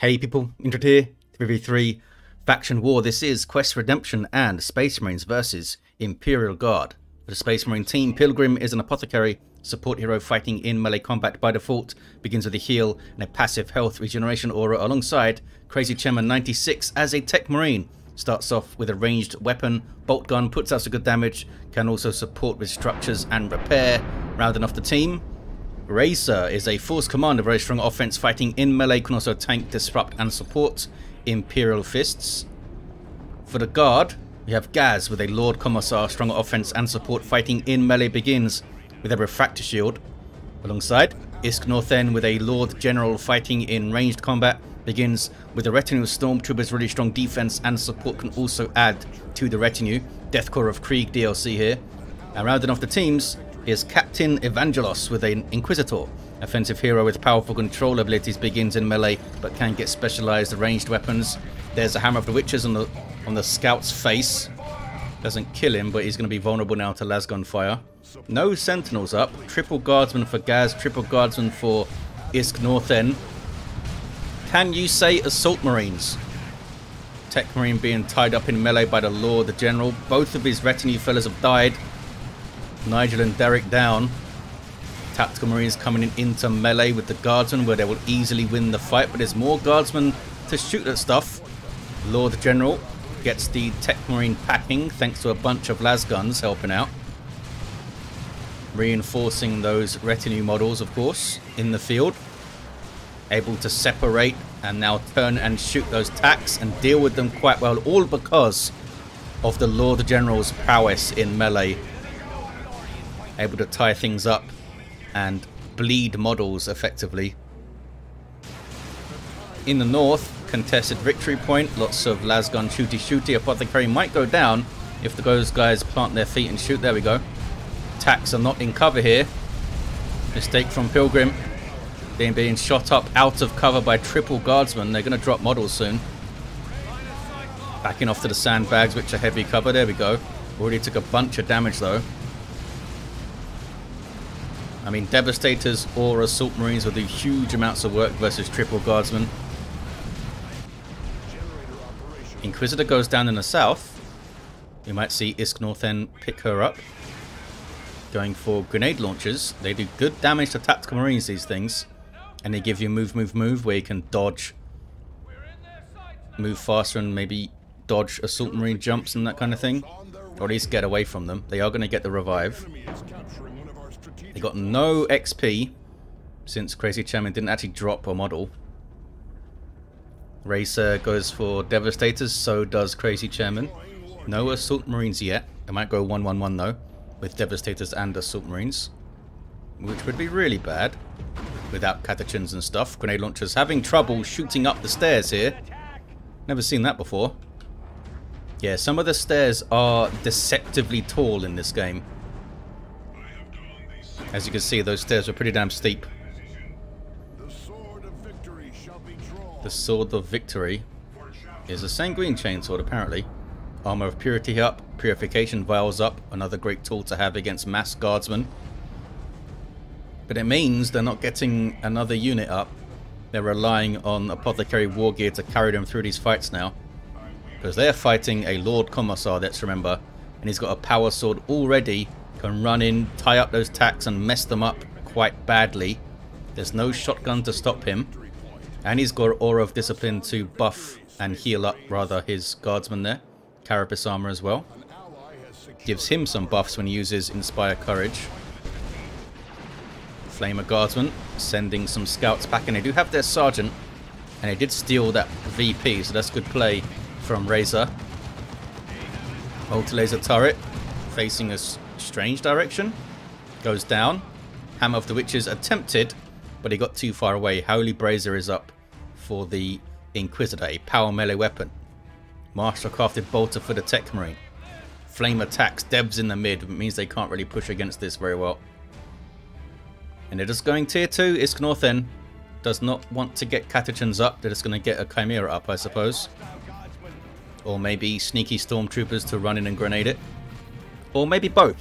Hey people, Intro here, 3v3, Faction War. This is Quest Redemption and Space Marines versus Imperial Guard. For the Space Marine team, Pilgrim is an apothecary, support hero fighting in melee combat by default, begins with a heal and a passive health regeneration aura alongside Crazy Chairman 96 as a tech marine. Starts off with a ranged weapon, bolt gun, puts out some good damage, can also support with structures and repair. Rounding off the team, Racer is a force commander, very strong offense, fighting in melee, can also tank, disrupt, and support Imperial Fists. For the Guard, we have Gaz with a Lord Commissar, strong offense and support, fighting in melee, begins with a Refractor Shield. Alongside, Isk Northen with a Lord General, fighting in ranged combat, begins with a Retinue of Stormtroopers, really strong defense and support, can also add to the Retinue. Deathcore of Krieg DLC here. And rounding off the teams is Captain Evangelos with an Inquisitor. Offensive hero with powerful control abilities, begins in melee but can get specialized ranged weapons. There's a Hammer of the Witches on the scout's face. Doesn't kill him, but he's going to be vulnerable now to Lazgun fire. No sentinels up. Triple guardsman for Gaz, triple guardsman for Isk Northen. Can you say assault marines? Tech marine being tied up in melee by the Lord, the General. Both of his retinue fellas have died. Nigel and Derek down. Tactical Marines coming in into melee with the Guardsmen, where they will easily win the fight, but there's more Guardsmen to shoot at stuff. Lord General gets the Tech Marine packing thanks to a bunch of Lazguns helping out. Reinforcing those retinue models, of course, in the field. Able to separate and now turn and shoot those Tacs and deal with them quite well, all because of the Lord General's prowess in melee. Able to tie things up and bleed models effectively. In the north, contested victory point. Lots of Lazgun shooty. Apothecary might go down if those guys plant their feet and shoot. There we go. Tacs are not in cover here. Mistake from Pilgrim. They're being shot up out of cover by triple guardsmen. They're going to drop models soon. Backing off to the sandbags, which are heavy cover. There we go. Already took a bunch of damage though. I mean, Devastators or Assault Marines will do huge amounts of work versus Triple Guardsmen. Inquisitor goes down in the south. We might see Isk Northen pick her up. Going for grenade launchers. They do good damage to Tactical Marines, these things. And they give you move, where you can dodge. Move faster and maybe dodge Assault Marine jumps and that kind of thing. Or at least get away from them. They are going to get the revive. They got no XP since Crazy Chairman didn't actually drop a model. Racer goes for Devastators, so does Crazy Chairman. No Assault Marines yet. They might go 1-1-1 though, with Devastators and Assault Marines, which would be really bad without Catachans and stuff. Grenade launchers having trouble shooting up the stairs here. Never seen that before. Yeah, some of the stairs are deceptively tall in this game. As you can see, those stairs are pretty damn steep. The Sword of Victory is a Sanguine Chainsword, apparently. Armor of Purity up, Purification Vials up, another great tool to have against mass guardsmen. But it means they're not getting another unit up. They're relying on Apothecary War Gear to carry them through these fights now. Because they're fighting a Lord Commissar, let's remember. And he's got a Power Sword already. Can run in, tie up those Tacs and mess them up quite badly. There's no shotgun to stop him. And he's got Aura of Discipline to buff and heal up, rather, his guardsman there. Carapace Armor as well. Gives him some buffs when he uses Inspire Courage. Flamer Guardsman sending some scouts back. And they do have their Sergeant. And they did steal that VP, so that's good play from Razor. Multi-laser turret facing us. Strange direction. Goes down. Hammer of the Witches attempted, but he got too far away. Holy Brazier is up for the Inquisitor, a power melee weapon. Master Crafted Bolter for the Tech Marine. Flame attacks. Debs in the mid. It means they can't really push against this very well. And they're just going tier 2. Isk Northen does not want to get Catachans up. They're just going to get a Chimera up, I suppose. Or maybe sneaky Stormtroopers to run in and grenade it. Or maybe both.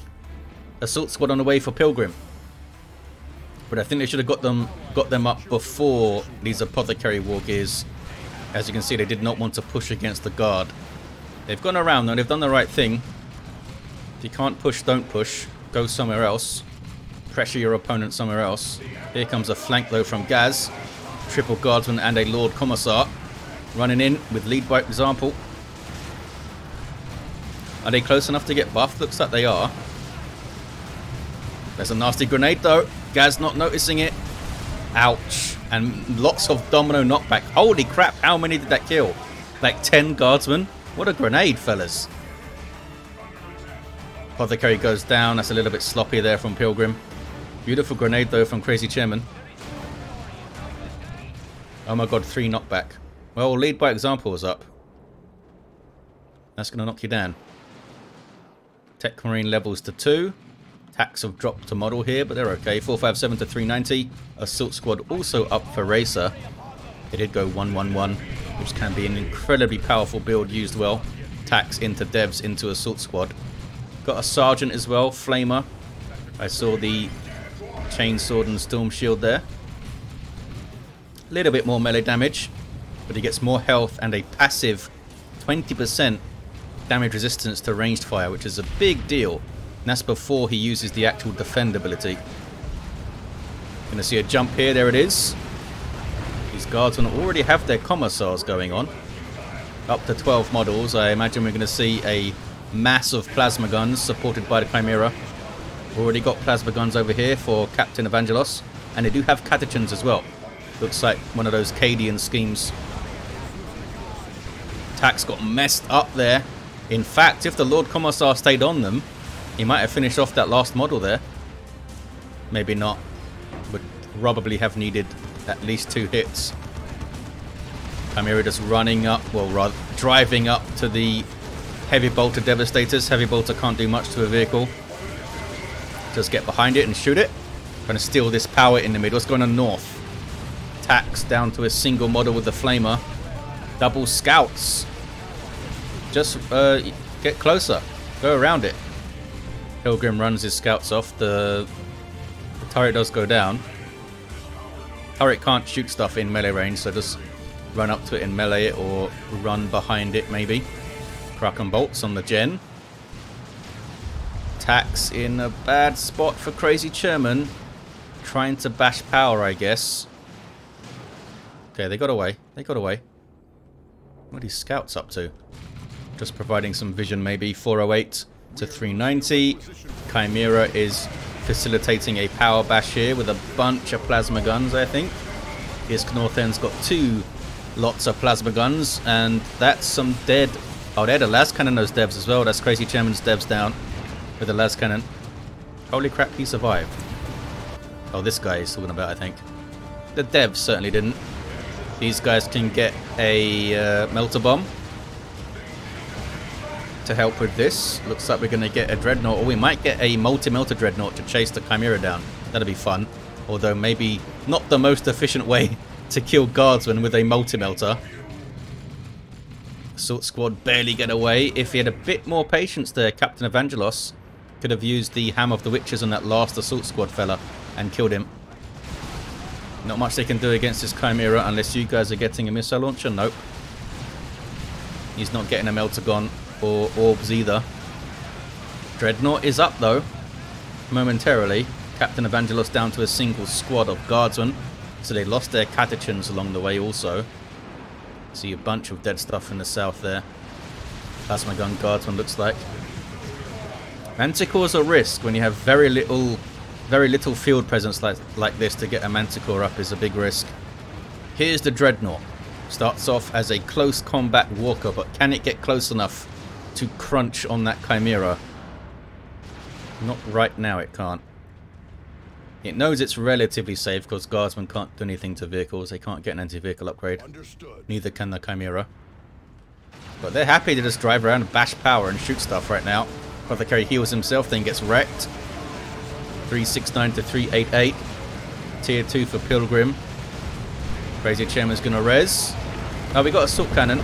Assault Squad on the way for Pilgrim. But I think they should have got them up before these Apothecary War Gears As you can see, they did not want to push against the guard. They've gone around though, they've done the right thing. If you can't push, don't push. Go somewhere else. Pressure your opponent somewhere else. Here comes a flank though from Gaz. Triple guardsman and a Lord Commissar. Running in with lead by example. Are they close enough to get buffed? Looks like they are. There's a nasty grenade though. Gaz not noticing it. Ouch. And lots of domino knockback. Holy crap, how many did that kill? Like 10 guardsmen? What a grenade, fellas. Apothecary goes down. That's a little bit sloppy there from Pilgrim. Beautiful grenade though from Crazy Chairman. Oh my god, 3 knockback. Well, lead by example is up. That's going to knock you down. Tech Marine levels to 2. Tax have dropped to model here, but they're okay. 457 to 390. Assault Squad also up for Racer. They did go 111, which can be an incredibly powerful build used well. Tax into Devs into Assault Squad. Got a Sergeant as well, Flamer. I saw the Chainsword and Storm Shield there. A little bit more melee damage, but he gets more health and a passive 20% damage resistance to ranged fire, which is a big deal. And that's before he uses the actual defend ability. Gonna see a jump here, there it is. These guards will already have their commissars going on. Up to 12 models. I imagine we're gonna see a mass of plasma guns supported by the Chimera. Already got plasma guns over here for Captain Evangelos. And they do have Catachans as well. Looks like one of those Cadian schemes. Tax got messed up there. In fact, if the Lord Commissar stayed on them, he might have finished off that last model there. Maybe not. Would probably have needed at least 2 hits. Chimera just running up, well, rather driving up to the Heavy Bolter Devastators. Heavy Bolter can't do much to a vehicle. Just get behind it and shoot it. Trying to steal this power in the middle. It's going on north. Tax down to a single model with the Flamer. Double Scouts. Just get closer. Go around it. Pilgrim runs his scouts off. The turret does go down. Turret can't shoot stuff in melee range, so just run up to it in melee or run behind it maybe. Crack and bolts on the gen. Tax in a bad spot for Crazy Chairman. Trying to bash power, I guess. Okay, they got away. They got away. What are these scouts up to? Just providing some vision maybe. 408. To 390. Chimera is facilitating a power bash here with a bunch of plasma guns, I think. Isk Northen's got 2 lots of plasma guns, and that's some dead... Oh, they had a Laz Cannon, those Devs as well. That's Crazy Chairman's Devs down with a Laz Cannon. Holy crap, he survived. Oh, this guy he's talking about, I think. The Devs certainly didn't. These guys can get a Melter bomb to help with this. Looks like we're going to get a Dreadnought, or we might get a multi-melter Dreadnought to chase the Chimera down. That'll be fun. Although maybe not the most efficient way to kill guardsmen with a multi-melter. Assault Squad barely get away. If he had a bit more patience there, Captain Evangelos could have used the Hammer of the Witches on that last Assault Squad fella and killed him. Not much they can do against this Chimera unless you guys are getting a missile launcher. Nope. He's not getting a melter gun or orbs either. Dreadnought is up though, momentarily. Captain Evangelos down to a single squad of guardsmen, so they lost their Catechins along the way also. See a bunch of dead stuff in the south there. Plasma gun guardsman looks like. Manticore's a risk when you have very little field presence like this. To get a Manticore up is a big risk. Here's the Dreadnought. Starts off as a close combat walker, but can it get close enough to crunch on that Chimera? Not right now, it can't. It knows it's relatively safe because guardsmen can't do anything to vehicles. They can't get an anti-vehicle upgrade. Understood. Neither can the Chimera. But they're happy to just drive around and bash power and shoot stuff right now. Apothecary heals himself, then gets wrecked. 369 to 388. Tier 2 for Pilgrim. Crazy Chairman's gonna res. Oh, we got Assault Cannon.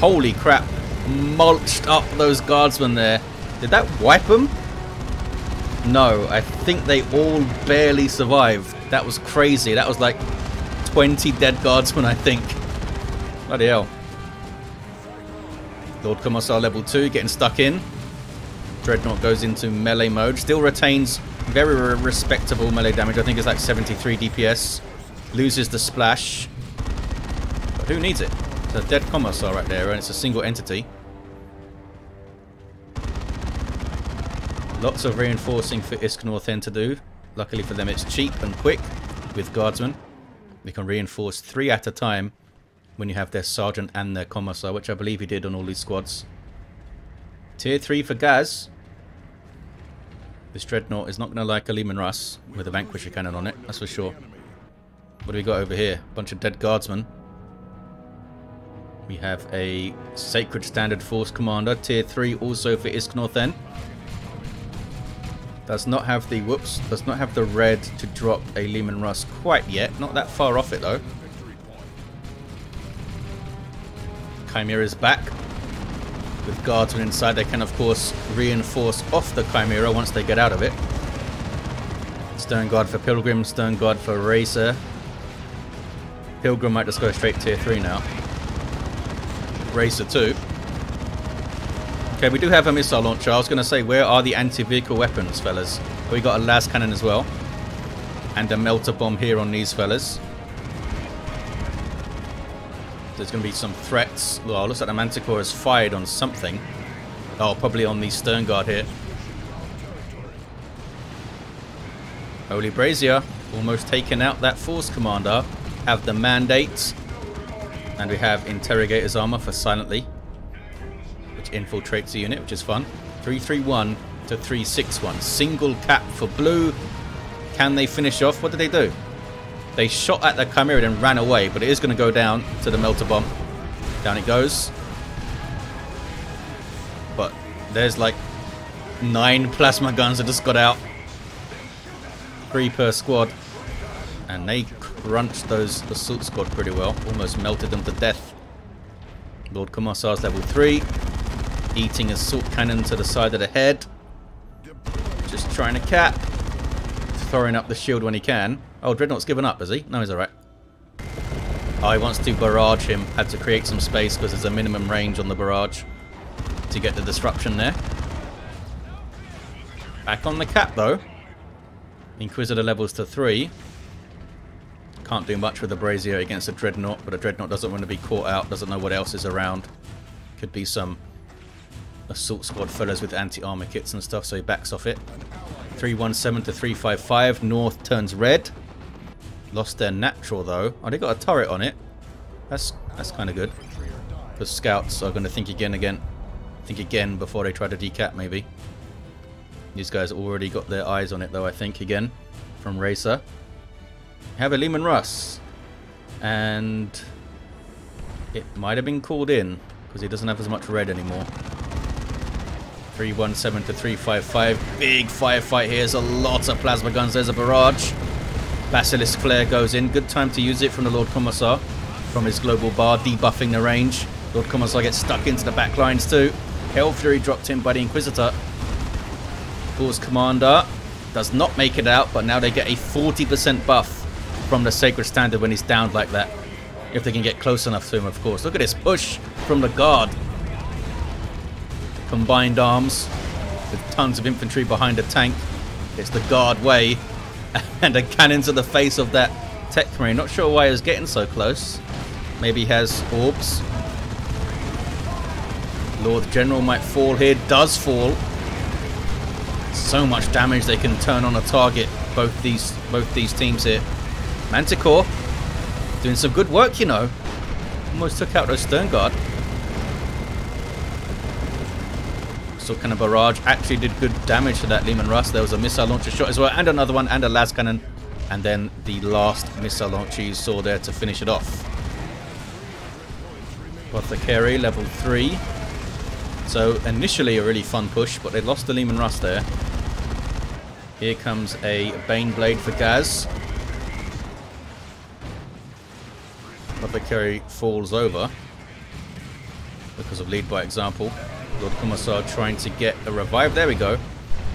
Holy crap. Mulched up those guardsmen there. Did that wipe them? No, I think they all barely survived. That was crazy. That was like 20 dead guardsmen, I think. Bloody hell. Lord Commissar level 2, getting stuck in. Dreadnought goes into melee mode. Still retains very respectable melee damage. I think it's like 73 DPS. Loses the splash. But who needs it? It's a dead Commissar right there, and it's a single entity. Lots of reinforcing for Isk Northen to do. Luckily for them, it's cheap and quick with guardsmen. They can reinforce 3 at a time when you have their sergeant and their commissar, which I believe he did on all these squads. Tier 3 for Gaz. This dreadnought is not going to like a Lehman Russ with a Vanquisher cannon on it, that's for sure. What do we got over here? Bunch of dead guardsmen. We have a Sacred Standard Force Commander, Tier 3 also for Isk Northen. Does not have the, whoops, does not have the red to drop a Lehman Russ quite yet. Not that far off it though. Chimera's back. With guardsmen inside, they can of course reinforce off the Chimera once they get out of it. Stern Guard for Pilgrim, Stern Guard for Racer. Pilgrim might just go straight Tier 3 now. Racer too. Okay, we do have a missile launcher. I was going to say, where are the anti-vehicle weapons, fellas? We got a Laz Cannon as well. And a Melter bomb here on these fellas. There's going to be some threats. Well, looks like the Manticore has fired on something. Oh, probably on the Stern Guard here. Holy Brazier almost taken out that Force Commander. Have the Mandate. And we have Interrogator's Armor for Silently. Infiltrates the unit, which is fun. 331 to 361. Single cap for blue. Can they finish off? What did they do? They shot at the Chimera and ran away, but it is going to go down to the Melter bomb. Down it goes. But there's like 9 plasma guns that just got out. 3 per squad. And they crunched those assault squad pretty well. Almost melted them to death. Lord Commissar's level 3. Eating assault cannon to the side of the head. Just trying to cap. Throwing up the shield when he can. Oh, Dreadnought's given up, has he? No, he's alright. Oh, he wants to barrage him. Had to create some space because there's a minimum range on the barrage to get the disruption there. Back on the cap, though. Inquisitor levels to 3. Can't do much with the Brazier against a Dreadnought, but a Dreadnought doesn't want to be caught out, doesn't know what else is around. Could be some assault squad fellas with anti-armor kits and stuff, so he backs off it. 317 to 355. North turns red. Lost their natural though. Oh, they got a turret on it. That's kind of good. The scouts are going to think again. Think again before they try to decap, maybe. These guys already got their eyes on it though, I think, again. From Racer. Have a Lehman Russ. And it might have been called in because he doesn't have as much red anymore. 317 to 355. Big firefight here. There's a lot of plasma guns. There's a barrage. Basilisk Flare goes in. Good time to use it from the Lord Commissar. From his global bar, debuffing the range. Lord Commissar gets stuck into the back lines too. Hell Fury dropped in by the Inquisitor. Force Commander does not make it out, but now they get a 40% buff from the Sacred Standard when he's downed like that. If they can get close enough to him, of course. Look at this push from the guard. Combined arms with tons of infantry behind a tank. It's the guard way, and a cannon to the face of that tech marine. Not sure why he was getting so close. Maybe he has orbs. Lord General might fall here. Does fall. So much damage they can turn on a target. Both these teams here. Manticore doing some good work, you know. Almost took out those Stern Guard. So kind of barrage actually did good damage to that Lehman Russ. There was a missile launcher shot as well, and another one, and a Laz Cannon, and then the last missile launcher you saw there to finish it off. Apothecary level 3. So initially a really fun push, but they lost the Lehman Russ there. Here comes a Bane Blade for Gaz. Apothecary falls over because of lead by example. Lord Commissar trying to get a revive. There we go.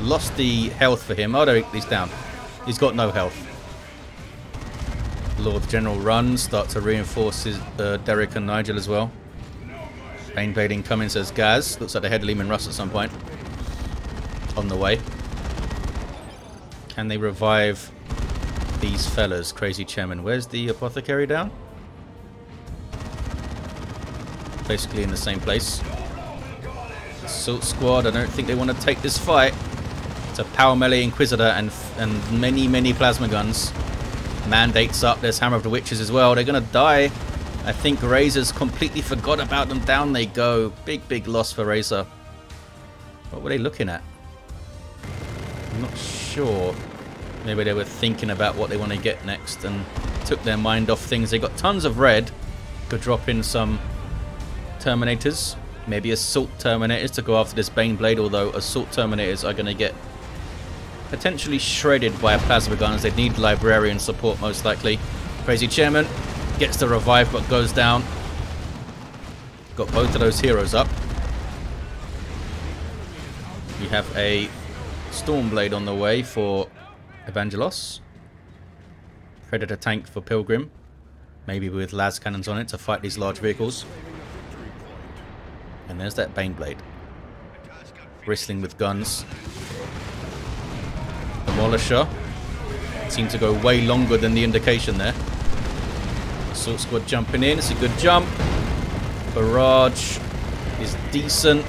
Lost the health for him. Oh, no, he's down. He's got no health. Lord General run, start to reinforce his, Derek and Nigel as well. Bane Blade incoming, says Gaz. Looks like they had Lehman Russ at some point. On the way. Can they revive these fellas? Crazy Chairman. Where's the apothecary down? Basically in the same place. Assault Squad, I don't think they want to take this fight. It's a power melee Inquisitor and many plasma guns. Mandates up, there's Hammer of the Witches as well. They're going to die. I think Razor's completely forgot about them. Down they go. Big loss for Racer. What were they looking at? I'm not sure. Maybe they were thinking about what they want to get next and took their mind off things. They got tons of red. Could drop in some Terminators. Maybe Assault Terminators to go after this Bane Blade, although Assault Terminators are going to get potentially shredded by plasma guns. They'd need Librarian support most likely. Crazy Chairman gets the revive but goes down. Got both of those heroes up. We have a Storm Blade on the way for Evangelos. Predator tank for Pilgrim. Maybe with Laz Cannons on it to fight these large vehicles. And there's that Bane Blade. Bristling with guns. Demolisher. Seemed to go way longer than the indication there. Assault Squad jumping in. It's a good jump. Barrage is decent.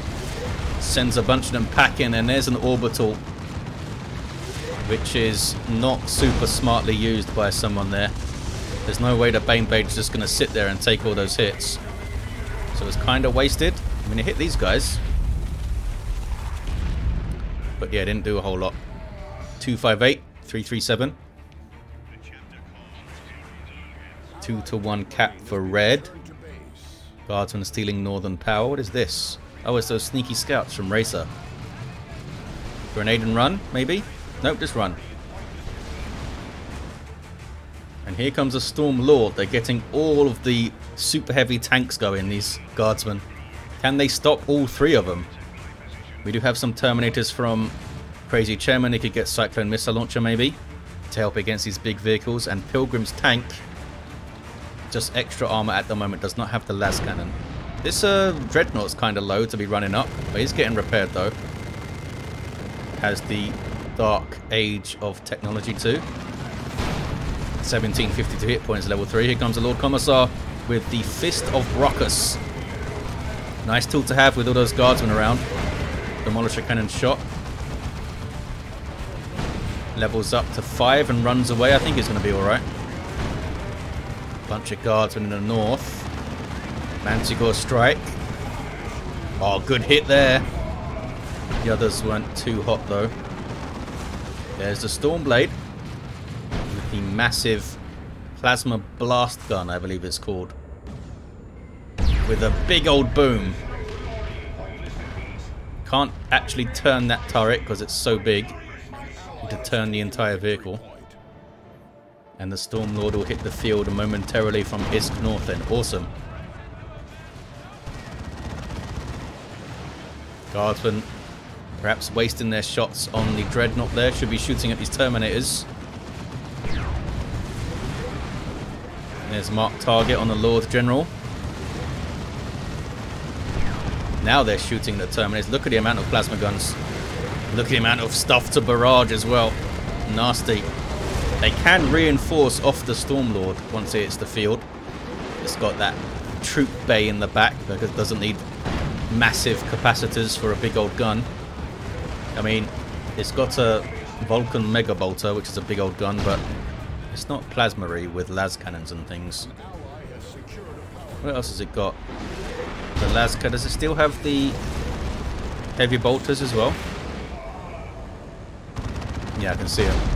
Sends a bunch of them packing. And there's an orbital. Which is not super smartly used by someone there. There's no way the Bane Blade is just going to sit there and take all those hits. So it's kind of wasted. I'm going to hit these guys. But yeah, didn't do a whole lot. 258, 337. 2-1 cap for red. Guardsman stealing Northern Power. What is this? Oh, it's those sneaky scouts from Racer. Grenade and run, maybe? Nope, just run. And here comes a Storm Lord. They're getting all of the super heavy tanks going, these guardsmen. Can they stop all three of them? We do have some Terminators from Crazy Chairman. They could get Cyclone Missile Launcher maybe to help against these big vehicles. And Pilgrim's tank, just extra armor at the moment, does not have the Laz Cannon. This Dreadnought's kind of low to be running up, but he's getting repaired though. Has the Dark Age of Technology too. 1752 hit points, level 3. Here comes the Lord Commissar with the Fist of Brockus. Nice tool to have with all those guardsmen around. Demolisher cannon shot. Levels up to 5 and runs away. I think it's going to be alright. Bunch of guardsmen in the north. Manticore strike. Oh, good hit there. The others weren't too hot though. There's the Storm Blade. With the massive Plasma Blast Gun, I believe it's called. With a big old boom. Can't actually turn that turret because it's so big. Need to turn the entire vehicle. And the Storm Lord will hit the field momentarily from Isk Northen. Awesome. Guardsmen perhaps wasting their shots on the Dreadnought there. Should be shooting at these Terminators. There's marked target on the Lord General. Now they're shooting the Terminators. Look at the amount of plasma guns. Look at the amount of stuff to barrage as well. Nasty. They can reinforce off the Storm Lord once it hits the field. It's got that troop bay in the back because it doesn't need massive capacitors for a big old gun. I mean, it's got a Vulcan Mega Bolter, which is a big old gun, but it's not plasmary with las cannons and things. What else has it got? The Lazgun, does it still have the heavy bolters as well? Yeah, I can see them.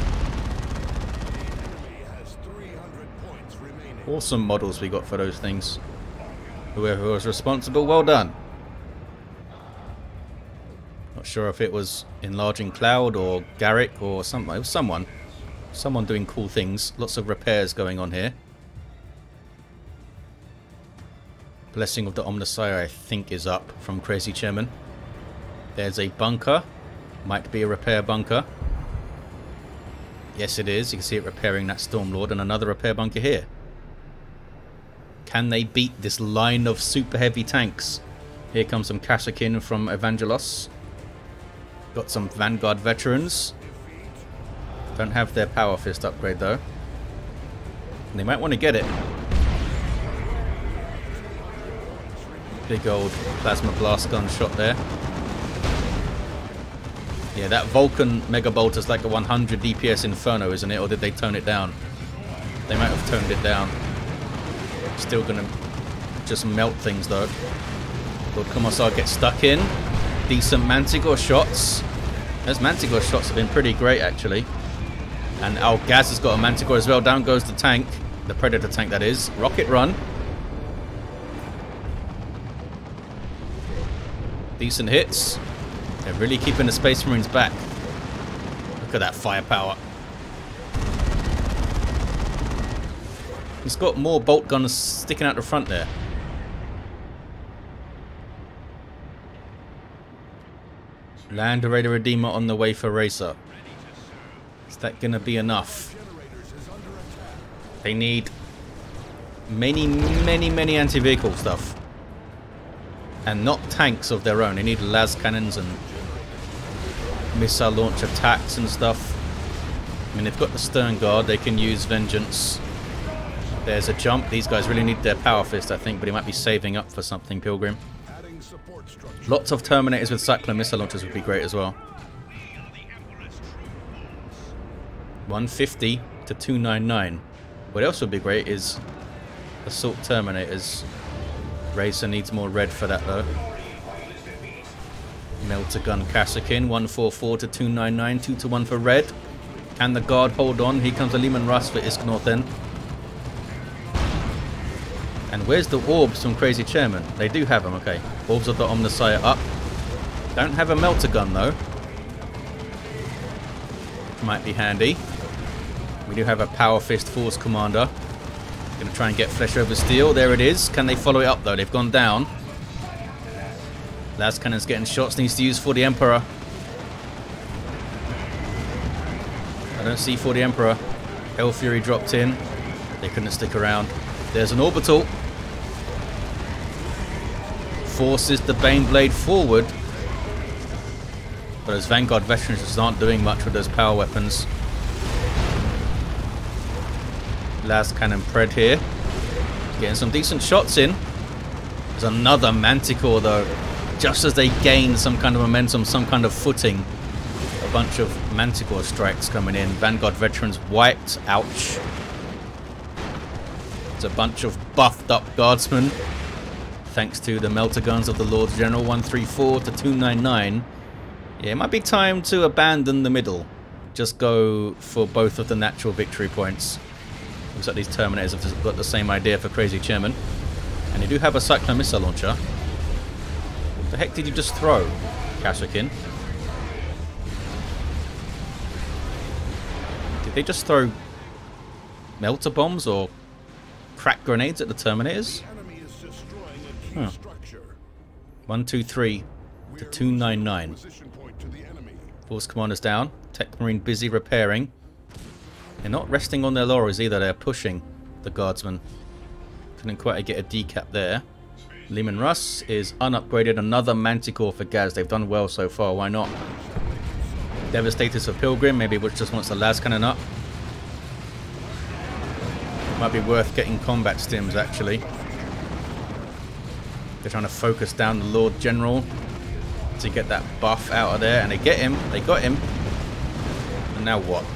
Awesome models we got for those things. Whoever was responsible, well done. Not sure if it was Enlarging Cloud or Garrick or something. It was someone. Someone doing cool things. Lots of repairs going on here. Blessing of the Omnisire, I think, is up from Crazy Chairman. There's a bunker. Might be a repair bunker. Yes, it is. You can see it repairing that Storm Lord and another repair bunker here. Can they beat this line of super heavy tanks? Here comes some Kasrkin from Evangelos. Got some Vanguard veterans. Don't have their power fist upgrade though. And they might want to get it. Big old Plasma Blast Gun shot there. Yeah, that Vulcan Mega Bolt is like a 100 DPS Inferno, isn't it? Or did they tone it down? They might have toned it down. Still gonna just melt things though. Lord Commissar gets stuck in. Decent Manticore shots. Those Manticore shots have been pretty great actually. And our Gaz has got a Manticore as well. Down goes the tank. The Predator tank, that is. Rocket run. Decent hits. They're really keeping the Space Marines back. Look at that firepower. He's got more bolt guns sticking out the front there. Land Raider Redeemer on the way for Racer. Is that going to be enough? They need many anti-vehicle stuff. And not tanks of their own. They need Laz Cannons and Missile Launcher attacks and stuff. I mean, they've got the Stern Guard. They can use Vengeance. There's a jump. These guys really need their Power Fist, I think. But he might be saving up for something, Pilgrim. Lots of Terminators with Cyclone Missile Launchers would be great as well. 150 to 299. What else would be great is Assault Terminators. Racer needs more red for that though. Melter Gun Kasrkin, 144 to 299, 2 to 1 for red. Can the guard hold on? Here comes a Lehman Russ for Isk Northen. And where's the Orbs from Crazy Chairman? They do have them, okay. Orbs of the Omnisire up. Don't have a Melter Gun though. Might be handy. We do have a Power Fist Force Commander. Going to try and get Flesh over Steel. There it is. Can they follow it up, though? They've gone down. Laz Cannon's getting shots. Needs to use for the Emperor. I don't see for the Emperor. Hell Fury dropped in. They couldn't stick around. There's an Orbital. Forces the Bane Blade forward. But those Vanguard veterans just aren't doing much with those power weapons. Laz Cannon Pred here. Getting some decent shots in. There's another Manticore though. Just as they gain some kind of momentum, some kind of footing. A bunch of Manticore strikes coming in. Vanguard veterans wiped. Ouch. There's a bunch of buffed up guardsmen. Thanks to the Melter Guns of the Lord General. 134 to 299. Yeah, it might be time to abandon the middle. Just go for both of the natural victory points. Looks like these Terminators have just got the same idea for Crazy Chairman. And they do have a Cyclone Missile Launcher. What the heck did you just throw, Kasrkin? Did they just throw Melter bombs or crack grenades at the Terminators? Huh. 123 to 299. Force Commander's down. Tech Marine busy repairing. They're not resting on their laurels either. They're pushing the guardsmen. Couldn't quite get a decap there. Lehman Russ is unupgraded. Another Manticore for Gaz. They've done well so far. Why not? Devastators for Pilgrim. Maybe which just wants the Laz Cannon up. Might be worth getting combat stims, actually. They're trying to focus down the Lord General to get that buff out of there. And they get him. They got him. And now what?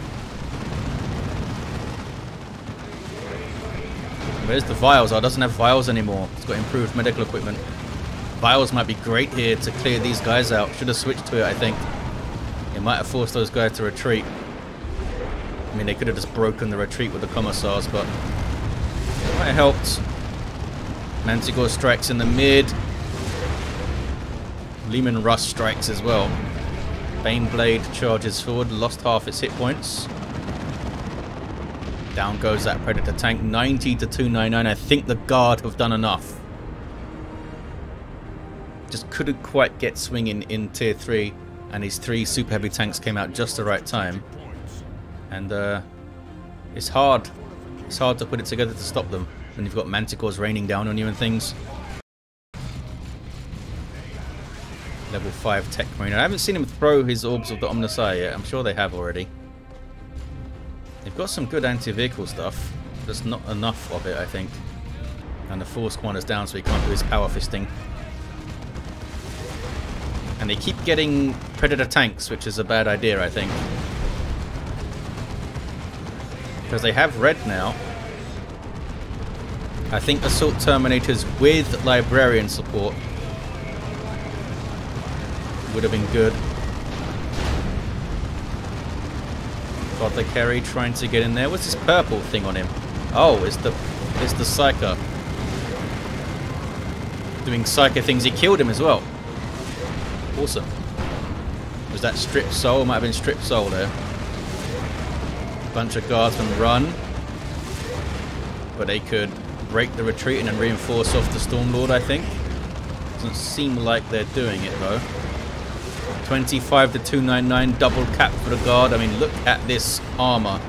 Where's the vials? Oh, it doesn't have vials anymore. It's got improved medical equipment. Vials might be great here to clear these guys out. Should have switched to it, I think. It might have forced those guys to retreat. I mean, they could have just broken the retreat with the Commissars, but it might have helped. Manticore strikes in the mid. Lehman Russ strikes as well. Bane Blade charges forward. Lost half its hit points. Down goes that Predator tank. 90 to 299. I think the guard have done enough. Just couldn't quite get swinging in tier 3. And his 3 super heavy tanks came out just the right time. and it's hard. It's hard to put it together to stop them when you've got Manticores raining down on you and things. Level 5 Tech Marine. I haven't seen him throw his Orbs of the Omnisire yet. I'm sure they have already. They've got some good anti-vehicle stuff. There's not enough of it, I think. And the force quantity's down, so he can't do his power fisting. And they keep getting Predator tanks, which is a bad idea, I think. Because they have red now. I think Assault Terminators with Librarian support would have been good. Got the carry trying to get in there. What's this purple thing on him? Oh, it's the Psyker. Doing Psyker things. He killed him as well. Awesome. Was that Strip Soul? Might have been Strip Soul there. Bunch of guardsmen run. But they could break the retreat and then reinforce off the Storm Lord, I think. Doesn't seem like they're doing it though. 25 to 299, double cap for the guard. I mean, look at this armor.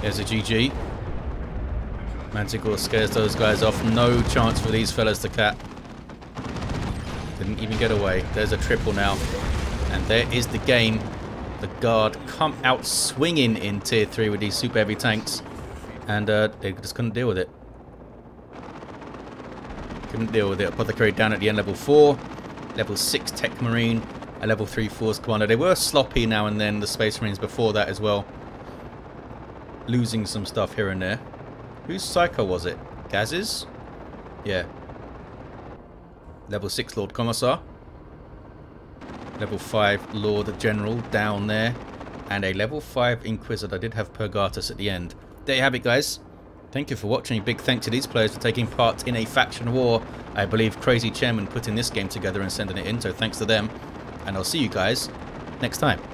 There's a GG. Manticore scares those guys off. No chance for these fellas to cap. Didn't even get away. There's a triple now. And there is the game. The guard come out swinging in tier 3 with these super heavy tanks. And they just couldn't deal with it. Couldn't deal with it. Apothecary down at the end, level 4. Level 6 Tech Marine, a level 3 Force Commander. They were sloppy now and then, the Space Marines before that as well. Losing some stuff here and there. Whose Psyker was it? Gaz's? Yeah. Level 6 Lord Commissar. Level 5 Lord General down there. And a level 5 Inquisitor. I did have Purgatus at the end. There you have it, guys. Thank you for watching. Big thanks to these players for taking part in a faction war. I believe Crazy Chairman putting this game together and sending it in, so thanks to them. And I'll see you guys next time.